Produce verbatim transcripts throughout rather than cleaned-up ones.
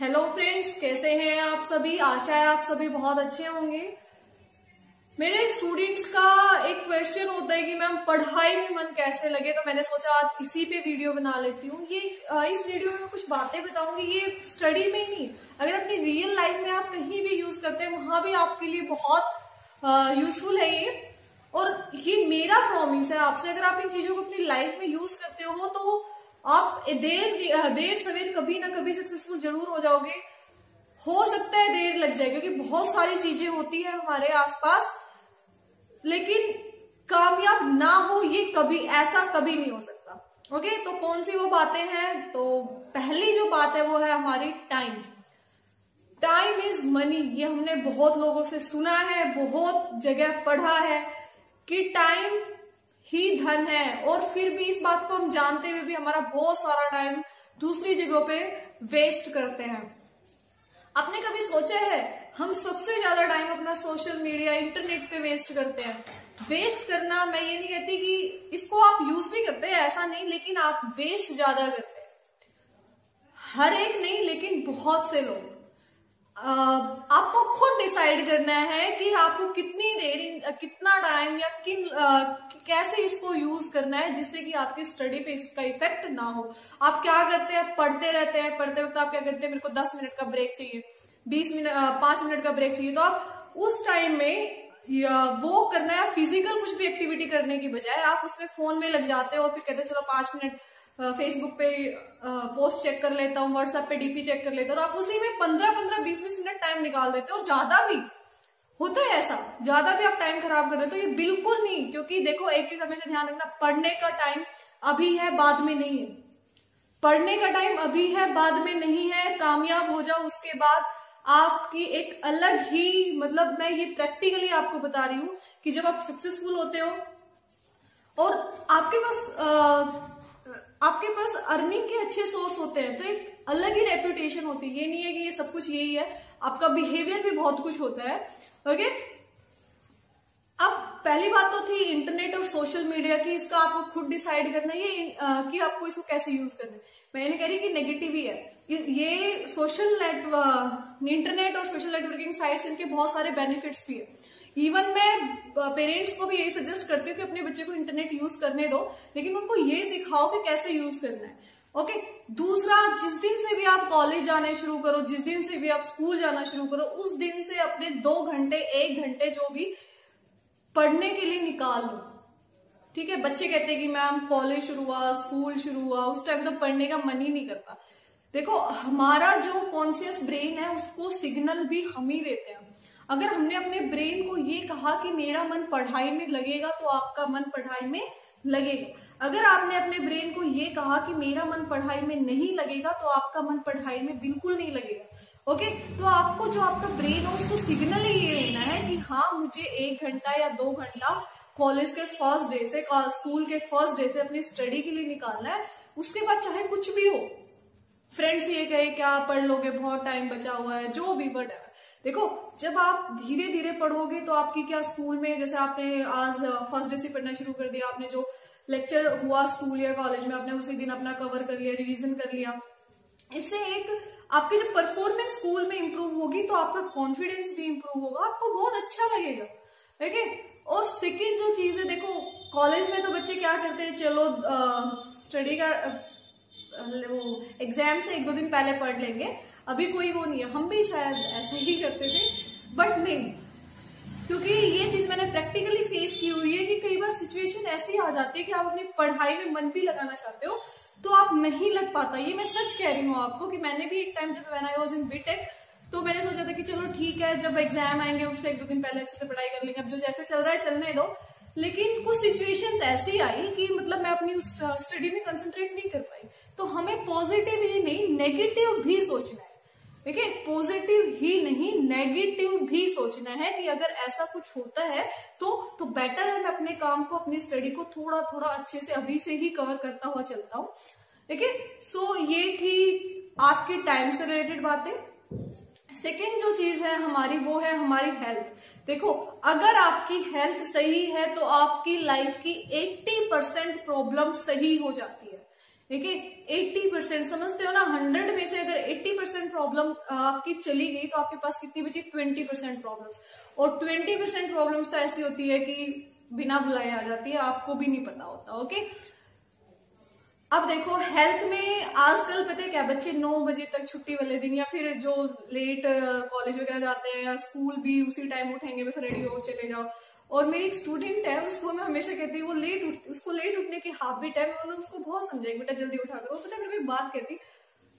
Hello friends, कैसे हैं आप सभी। आशा है आप सभी बहुत अच्छे होंगे। मेरे स्टूडेंट्स का एक क्वेश्चन होता है कि मैम पढ़ाई में मन कैसे लगे, तो मैंने सोचा आज इसी पे वीडियो बना लेती हूँ। ये इस वीडियो में कुछ बातें बताऊंगी, ये स्टडी में नहीं, अगर अपनी रियल लाइफ में आप कहीं भी यूज करते हैं वहां भी आपके लिए बहुत यूजफुल है ये। और ये मेरा प्रॉमिस है आपसे, अगर आप इन चीजों को अपनी लाइफ में यूज करते हो तो आप देर देर सवेर कभी ना कभी सक्सेसफुल जरूर हो जाओगे। हो सकता है देर लग जाए क्योंकि बहुत सारी चीजें होती है हमारे आसपास, लेकिन कामयाब ना हो ये कभी, ऐसा कभी नहीं हो सकता। ओके, तो कौन सी वो बातें हैं, तो पहली जो बात है वो है हमारी टाइम। टाइम इज मनी, ये हमने बहुत लोगों से सुना है, बहुत जगह पढ़ा है कि टाइम ही धन है, और फिर भी इस बात को हम जानते हुए भी हमारा बहुत सारा टाइम दूसरी जगहों पे वेस्ट करते हैं। आपने कभी सोचा है हम सबसे ज्यादा टाइम अपना सोशल मीडिया, इंटरनेट पे वेस्ट करते हैं। वेस्ट करना, मैं ये नहीं कहती कि इसको आप यूज भी करते हैं, ऐसा नहीं, लेकिन आप वेस्ट ज्यादा करते हैं। हर एक नहीं, लेकिन बहुत से लोग। आपको खुद डिसाइड करना है कि आपको कितनी देर, कितना टाइम या किन कैसे इसको यूज करना है, जिससे कि आपकी स्टडी पे इसका इफेक्ट ना हो। आप क्या करते हैं, पढ़ते रहते हैं, पढ़ते वक्त आप क्या करते हैं, मेरे को दस मिनट का ब्रेक चाहिए, बीस मिनट पांच मिनट का ब्रेक चाहिए, तो आप उस टाइम में वॉक करना है, फिजिकल कुछ भी एक्टिविटी करने की बजाय आप उसमें फोन में लग जाते हो और फिर कहते हैं चलो पांच मिनट फेसबुक पे पोस्ट चेक कर लेता हूँ, व्हाट्सएप पे डीपी चेक कर लेता हूँ, और आप उसी में पंद्रह पंद्रह बीस बीस मिनट टाइम निकाल देते हो। और ज्यादा भी होता है ऐसा, ज्यादा भी आप टाइम खराब कर देते हो, ये बिल्कुल नहीं। क्योंकि देखो, एक चीज हमेशा ध्यान रखना, पढ़ने का टाइम अभी है, बाद में नहीं है। पढ़ने का टाइम अभी है, बाद में नहीं है। कामयाब हो जाओ, उसके बाद आपकी एक अलग ही, मतलब मैं ये प्रैक्टिकली आपको बता रही हूँ कि जब आप सक्सेसफुल होते हो और आपके पास आपके पास अर्निंग के अच्छे सोर्स होते हैं, तो एक अलग ही रेपुटेशन होती है। ये नहीं है कि ये सब कुछ यही है, आपका बिहेवियर भी बहुत कुछ होता है। ओके, अब पहली बात तो थी इंटरनेट और सोशल मीडिया की, इसका आपको खुद डिसाइड करना है ये कि आपको इसको कैसे यूज करना है। मैं नहीं कह रही कि नेगेटिव ही है ये। सोशल नेटवर्क, इंटरनेट और सोशल नेटवर्किंग साइट्स, इनके बहुत सारे बेनिफिट्स भी है। इवन मैं पेरेंट्स को भी यही सजेस्ट करती हूँ कि अपने बच्चे को इंटरनेट यूज करने दो, लेकिन उनको ये सिखाओ कि कैसे यूज करना है। ओके, दूसरा, जिस दिन से भी आप कॉलेज जाने शुरू करो, जिस दिन से भी आप स्कूल जाना शुरू करो, उस दिन से अपने दो घंटे एक घंटे जो भी पढ़ने के लिए निकाल लो। ठीक है, बच्चे कहते हैं कि मैम कॉलेज शुरू हुआ, स्कूल शुरू हुआ, उस टाइम तो पढ़ने का मन ही नहीं करता। देखो, हमारा जो कॉन्शियस ब्रेन है उसको सिग्नल भी हम ही देते हैं। अगर हमने अपने ब्रेन को ये कहा कि मेरा मन पढ़ाई में लगेगा, तो आपका मन पढ़ाई में लगेगा। अगर आपने अपने ब्रेन को ये कहा कि मेरा मन पढ़ाई में नहीं लगेगा, तो आपका मन पढ़ाई में बिल्कुल नहीं लगेगा। ओके, तो आपको जो आपका ब्रेन है उसको सिग्नल ही ये देना है कि हाँ, मुझे एक घंटा या दो घंटा कॉलेज के फर्स्ट डे से, स्कूल के फर्स्ट डे से अपनी स्टडी के लिए निकालना है। उसके बाद चाहे कुछ भी हो, फ्रेंड्स ये कहे क्या पढ़ लोगे, बहुत टाइम बचा हुआ है, जो भी बट। देखो, जब आप धीरे धीरे पढ़ोगे तो आपकी क्या, स्कूल में जैसे आपने आज फर्स्ट डे से पढ़ना शुरू कर दिया, आपने जो लेक्चर हुआ स्कूल या कॉलेज में आपने उसी दिन अपना कवर कर लिया, रिवीजन कर लिया, इससे एक आपकी जब परफॉर्मेंस स्कूल में इंप्रूव होगी तो आपका कॉन्फिडेंस भी इंप्रूव होगा, आपको बहुत अच्छा लगेगा। ठीक है, और सेकेंड जो चीज है, देखो कॉलेज में तो बच्चे क्या करते हैं, चलो स्टडी का वो एग्जाम से एक दो दिन पहले पढ़ लेंगे, अभी कोई वो नहीं है। हम भी शायद ऐसे ही करते थे, बट नहीं, क्योंकि ये चीज मैंने प्रैक्टिकली फेस की हुई है कि कई बार सिचुएशन ऐसी आ जाती है कि आप अपनी पढ़ाई में मन भी लगाना चाहते हो तो आप नहीं लग पाता। ये मैं सच कह रही हूँ आपको कि मैंने भी एक टाइम, जब मैंने आई वॉज इन बी.टेक, तो मैंने सोचा था कि चलो ठीक है, जब एग्जाम आएंगे उससे एक दो दिन पहले अच्छे से पढ़ाई कर लेंगे, अब जो जैसे चल रहा है चलने दो। लेकिन कुछ सिचुएशंस ऐसी आई कि मतलब मैं अपनी स्टडी में कंसंट्रेट नहीं कर पाई। तो हमें पॉजिटिव ही नहीं, नेगेटिव भी सोचना है। ठीक है, पॉजिटिव ही नहीं, नेगेटिव भी सोचना है कि अगर ऐसा कुछ होता है तो तो बेटर है मैं अपने काम को, अपनी स्टडी को थोड़ा थोड़ा अच्छे से अभी से ही कवर करता हुआ चलता हूँ। ठीक है, सो ये थी आपकी टाइम से रिलेटेड बातें। सेकेंड जो चीज है हमारी, वो है हमारी हेल्थ। देखो, अगर आपकी हेल्थ सही है तो आपकी लाइफ की अस्सी परसेंट प्रॉब्लम सही हो जाती है। ठीक है, अस्सी परसेंट, समझते हो ना, हंड्रेड में से अगर अस्सी परसेंट प्रॉब्लम आपकी चली गई तो आपके पास कितनी बची ट्वेंटी परसेंट प्रॉब्लम्स। और ट्वेंटी परसेंट प्रॉब्लम्स तो ऐसी होती है कि बिना बुलाए आ जाती है, आपको भी नहीं पता होता। ओके, अब देखो हेल्थ में आजकल पता है क्या, बच्चे नौ बजे तक छुट्टी वाले दिन या फिर जो लेट कॉलेज वगैरह जाते हैं या स्कूल भी उसी टाइम उठेंगे, बस रेडी हो चले जाओ। और मेरी एक स्टूडेंट है, उसको मैं हमेशा कहती हूँ वो लेट उठ, उसको लेट उठने की हैबिट है। मैंने उसको बहुत समझाई, बेटा जल्दी उठा करो। पता है मेरे को एक बात कहती,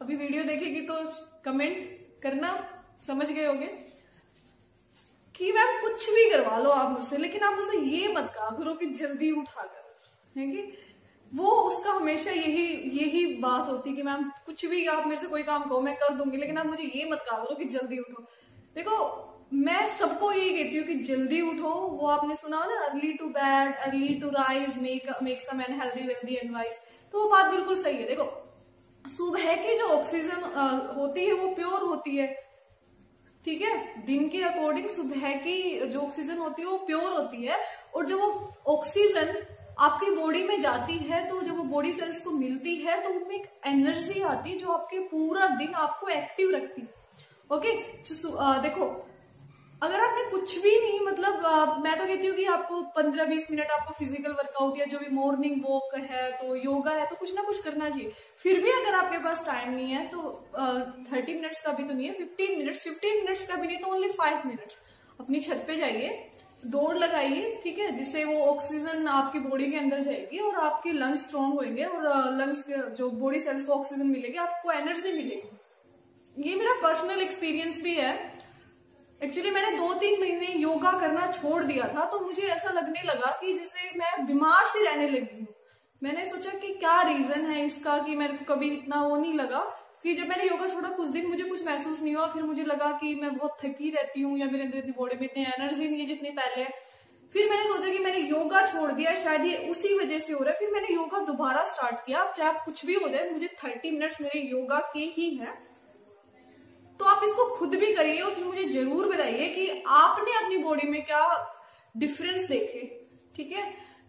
अभी वीडियो देखेगी तो कमेंट करना, समझ गए होंगे कि मैम कुछ भी करवा लो आप मुझसे, लेकिन आप मुझसे ये मत कहा करो कि जल्दी उठा करो। है कि वो उसका हमेशा यही यही बात होती कि मैम कुछ भी आप मेरे से कोई काम कहो मैं कर दूंगी, लेकिन आप मुझे ये मत कहा करो कि जल्दी उठो। देखो मैं सबको ये कहती हूँ कि जल्दी उठो, वो आपने सुना हो ना, early to bed early to rise make make some an healthy wealthy advice, तो वो बात बिल्कुल सही है। देखो सुबह की जो ऑक्सीजन होती है वो प्योर होती है, ठीक है, दिन के अकॉर्डिंग सुबह की जो ऑक्सीजन होती है वो प्योर होती है। और जब वो ऑक्सीजन आपकी बॉडी में जाती है तो जब वो बॉडी सेल्स को मिलती है तो उनमें एक एनर्जी आती है जो आपके पूरा दिन आपको एक्टिव रखती है। ओके, देखो अगर आपने कुछ भी नहीं, मतलब आ, मैं तो कहती हूँ कि आपको पंद्रह बीस मिनट आपको फिजिकल वर्कआउट या जो भी मॉर्निंग वॉक है तो योगा है तो कुछ ना कुछ करना चाहिए। फिर भी अगर आपके पास टाइम नहीं है तो थर्टी मिनट्स का भी तो नहीं है, फिफ्टीन मिनट्स फिफ्टीन मिनट्स का भी नहीं तो ओनली फाइव मिनट्स अपनी छत पे जाइए, दौड़ लगाइए, ठीक है, जिससे वो ऑक्सीजन आपकी बॉडी के अंदर जाएगी और आपके लंग्स स्ट्रांग होंगे और लंग्स जो बॉडी सेल्स को ऑक्सीजन मिलेगी, आपको एनर्जी मिलेगी। ये मेरा पर्सनल एक्सपीरियंस भी है। एक्चुअली मैंने दो तीन महीने योगा करना छोड़ दिया था तो मुझे ऐसा लगने लगा कि जैसे मैं बीमार सी रहने लगी हूँ। मैंने सोचा कि क्या रीजन है इसका, कि मेरे को कभी इतना वो नहीं लगा कि जब मैंने योगा छोड़ा कुछ दिन मुझे कुछ महसूस नहीं हुआ, फिर मुझे लगा कि मैं बहुत थकी रहती हूँ या मेरे अंदर बॉडी में इतनी एनर्जी नहीं है जितनी पहले है। फिर मैंने सोचा कि मैंने योगा छोड़ दिया, शायद ये उसी वजह से हो रहा है। फिर मैंने योगा दोबारा स्टार्ट किया, चाहे आप कुछ भी हो जाए, मुझे थर्टी मिनट्स मेरे योगा के ही है। तो आप इसको खुद भी करिए और फिर मुझे जरूर बताइए कि आपने अपनी बॉडी में क्या डिफरेंस देखे, ठीक है,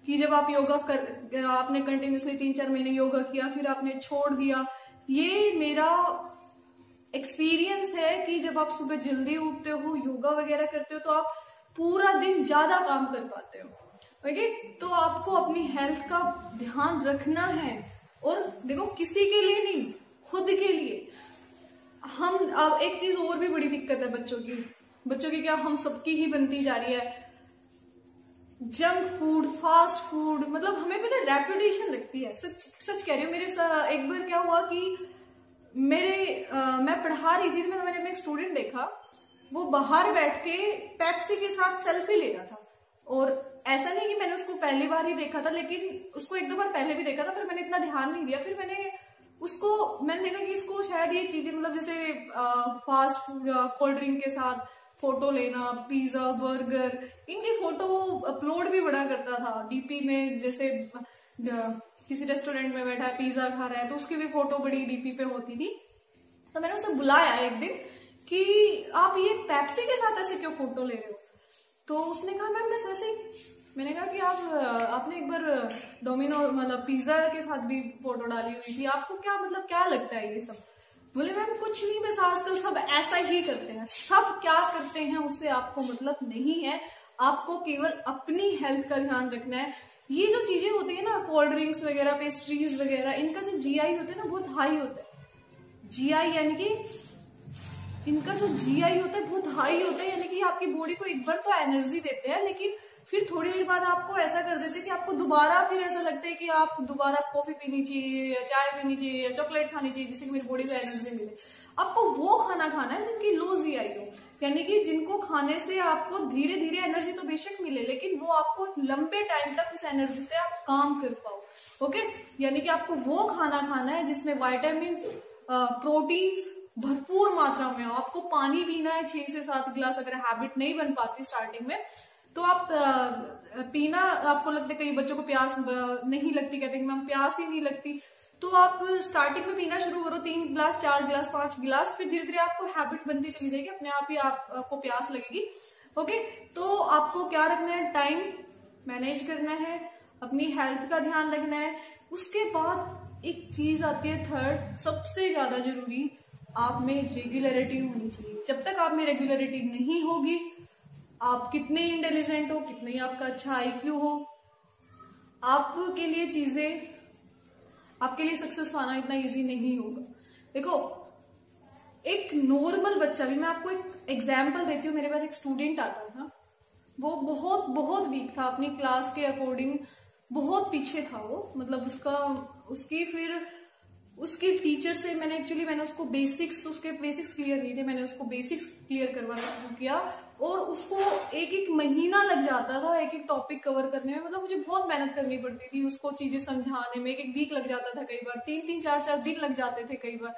कि जब आप योगा कर आपने कंटिन्यूसली तीन चार महीने योगा किया फिर आपने छोड़ दिया। ये मेरा एक्सपीरियंस है कि जब आप सुबह जल्दी उठते हो, योगा वगैरह करते हो तो आप पूरा दिन ज्यादा काम कर पाते हो। ओके, तो आपको अपनी हेल्थ का ध्यान रखना है और देखो किसी के लिए नहीं, खुद के लिए। हम अब एक चीज और भी बड़ी दिक्कत है बच्चों की, बच्चों की क्या हम सबकी ही बनती जा रही है, जंक फूड, फास्ट फूड, मतलब हमें पता है रेपुटेशन लगती है। सच सच कह रही हूँ। मेरे साथ एक बार क्या हुआ कि मेरे आ, मैं पढ़ा रही थी तो मैंने मैंने एक स्टूडेंट देखा, वो बाहर बैठ के पेप्सी के साथ सेल्फी ले रहा था। और ऐसा नहीं कि मैंने उसको पहली बार ही देखा था, लेकिन उसको एक दो बार पहले भी देखा था पर मैंने इतना ध्यान नहीं दिया। फिर मैंने उसको मैंने देखा कि इसको शायद ये चीजें, मतलब जैसे फास्ट फूड, कोल्ड ड्रिंक के साथ फोटो लेना, पिज्जा बर्गर, इनकी फोटो अपलोड भी बड़ा करता था डीपी में। जैसे किसी रेस्टोरेंट में बैठा है, पिज्जा खा रहा है तो उसकी भी फोटो बड़ी डीपी पे होती थी। तो मैंने उसे बुलाया एक दिन कि आप ये पेप्सी के साथ ऐसे क्यों फोटो ले रहे हो। तो उसने कहा मैम बस ऐसे। मैंने कहा कि आप आपने एक बार डोमिनो मतलब पिज्जा के साथ भी फोटो डाली हुई थी, आपको क्या मतलब क्या लगता है ये सब। बोले मैम कुछ नहीं, बस आजकल सब ऐसा ही करते हैं, सब क्या करते हैं उससे आपको मतलब नहीं है, आपको केवल अपनी हेल्थ का ध्यान रखना है। ये जो चीजें होती है ना, कोल्ड ड्रिंक्स वगैरह, पेस्ट्रीज वगैरह, इनका जो जीआई होता है ना बहुत हाई होता है। जीआई यानी कि इनका जो जीआई होता है बहुत हाई होता है, यानी कि आपकी बॉडी को एक बार तो एनर्जी देते हैं लेकिन फिर थोड़ी देर बाद आपको ऐसा कर देते हैं कि आपको दोबारा फिर ऐसा लगता है कि आप दोबारा कॉफी पीनी चाहिए या चाय पीनी चाहिए या चॉकलेट खानी चाहिए जिससे मेरी बॉडी को एनर्जी मिले। आपको वो खाना खाना है जिनकी लो जीआई हो, यानी कि जिनको खाने से आपको धीरे धीरे एनर्जी तो बेशक मिले लेकिन वो आपको लंबे टाइम तक उस एनर्जी से आप काम कर पाओ। ओके, यानी कि आपको वो खाना खाना है जिसमें वाइटामिन, प्रोटीन्स भरपूर मात्रा में हो। आपको पानी पीना है छह से सात गिलास, अगर हैबिट नहीं बन पाती स्टार्टिंग में तो आप पीना। आपको लगता है कई बच्चों को प्यास नहीं लगती, कहते हैं कि मैम प्यास ही नहीं लगती, तो आप स्टार्टिंग में पीना शुरू करो तीन गिलास, चार गिलास, पांच गिलास, फिर धीरे धीरे आपको हैबिट बनती चली जाएगी, अपने आप ही आप, आपको प्यास लगेगी। ओके, तो आपको क्या रखना है, टाइम मैनेज करना है, अपनी हेल्थ का ध्यान रखना है। उसके बाद एक चीज आती है थर्ड, सबसे ज्यादा जरूरी, आप में रेगुलरिटी होनी चाहिए। जब तक आप में रेगुलरिटी नहीं होगी, आप कितने इंटेलिजेंट हो, कितने आपका अच्छा आईक्यू हो, आपके लिए चीजें, आपके लिए सक्सेस पाना इतना इजी नहीं होगा। देखो, एक नॉर्मल बच्चा भी, मैं आपको एक एग्जाम्पल देती हूँ। मेरे पास एक स्टूडेंट आता था, वो बहुत बहुत वीक था अपनी क्लास के अकॉर्डिंग, बहुत पीछे था वो। मतलब उसका उसकी फिर उसके टीचर से मैंने एक्चुअली मैंने उसको बेसिक्स उसके बेसिक्स क्लियर नहीं थे, मैंने उसको बेसिक्स क्लियर करवाना शुरू किया और उसको एक एक महीना लग जाता था एक एक टॉपिक कवर करने में। मतलब मुझे बहुत मेहनत करनी पड़ती थी उसको चीजें समझाने में, एक एक वीक लग जाता था, कई बार तीन तीन चार चार दिन लग जाते थे कई बार।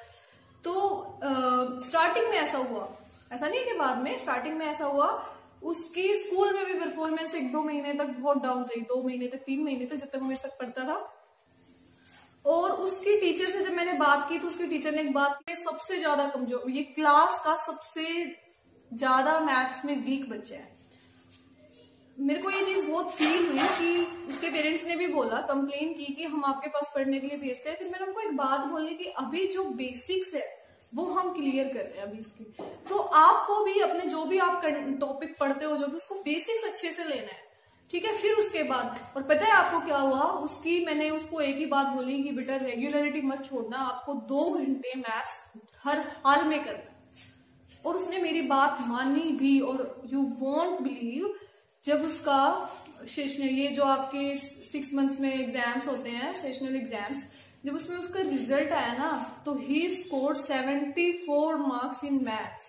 तो स्टार्टिंग में ऐसा हुआ, ऐसा नहीं कि बाद में, स्टार्टिंग में ऐसा हुआ। उसकी स्कूल में भी परफॉर्मेंस एक दो महीने तक बहुत डाउन रही, दो महीने तक तीन महीने तक, जब तक मेरे साथ पढ़ता था। और उसकी टीचर से जब मैंने बात की तो उसके टीचर ने एक बात की, सबसे ज्यादा कमजोर ये क्लास का सबसे ज्यादा मैथ्स में वीक बच्चा है। मेरे को ये चीज बहुत फील हुई कि उसके पेरेंट्स ने भी बोला, कंप्लेन की कि हम आपके पास पढ़ने के लिए भेजते हैं। फिर मैंने उनको एक बात बोली कि अभी जो बेसिक्स है वो हम क्लियर कर रहे हैं अभी इसकी। तो आपको भी अपने जो भी आप टॉपिक पढ़ते हो, जो भी, उसको बेसिक्स अच्छे से लेना है, ठीक है। फिर उसके बाद, और पता है आपको क्या हुआ, उसकी मैंने उसको एक ही बात बोली कि बेटा रेगुलरिटी मत छोड़ना, आपको दो घंटे मैथ्स हर हाल में करना। और उसने मेरी बात मानी भी। और यू वॉन्ट बिलीव, जब उसका सेशनल, ये जो आपके सिक्स मंथ्स में एग्जाम्स होते हैं, सेशनल एग्जाम्स, जब उसमें उसका रिजल्ट आया ना, तो he scored seventy four marks in maths,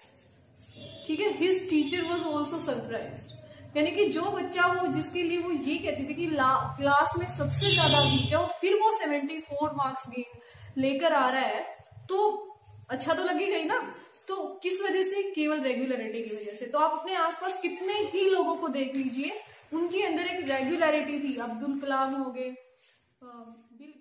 ठीक है। His teacher was also surprised. यानी कि जो बच्चा, वो जिसके लिए वो ये कहती थी कि क्लास में सबसे ज्यादा वीक है, और फिर वो सेवेंटी फोर मार्क्स गेन लेकर आ रहा है, तो अच्छा तो लगी गई ना। तो किस वजह से? केवल रेगुलरिटी की वजह से। तो आप अपने आसपास कितने ही लोगों को देख लीजिए, उनके अंदर एक रेगुलरिटी थी। अब्दुल कलाम हो गए, बिल